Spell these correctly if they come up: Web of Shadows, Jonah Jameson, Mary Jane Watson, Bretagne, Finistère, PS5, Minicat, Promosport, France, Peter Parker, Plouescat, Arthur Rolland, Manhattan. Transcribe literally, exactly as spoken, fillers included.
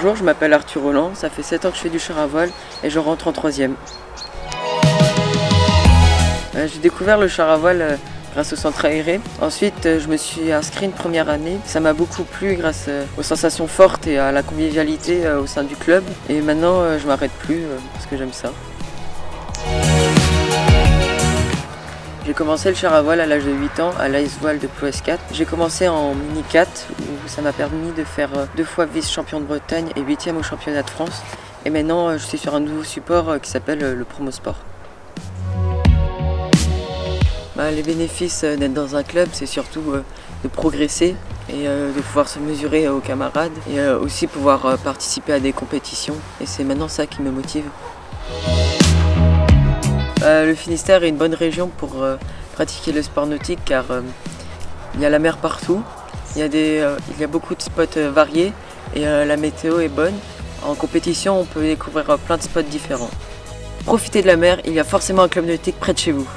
Bonjour, je m'appelle Arthur Rolland, ça fait sept ans que je fais du char à voile et je rentre en troisième. J'ai découvert le char à voile grâce au centre aéré. Ensuite, je me suis inscrit une première année. Ça m'a beaucoup plu grâce aux sensations fortes et à la convivialité au sein du club. Et maintenant, je ne m'arrête plus parce que j'aime ça. J'ai commencé le char à voile à l'âge de huit ans à l'Ice Voile de Plouescat. J'ai commencé en mini quatre où ça m'a permis de faire deux fois vice-champion de Bretagne et huitième au championnat de France. Et maintenant, je suis sur un nouveau support qui s'appelle le Promosport. Bah, les bénéfices d'être dans un club, c'est surtout de progresser et de pouvoir se mesurer aux camarades et aussi pouvoir participer à des compétitions. Et c'est maintenant ça qui me motive. Euh, le Finistère est une bonne région pour euh, pratiquer le sport nautique car il euh, y a la mer partout, il y, euh, y a beaucoup de spots euh, variés et euh, la météo est bonne. En compétition, on peut découvrir euh, plein de spots différents. Profitez de la mer, il y a forcément un club nautique près de chez vous.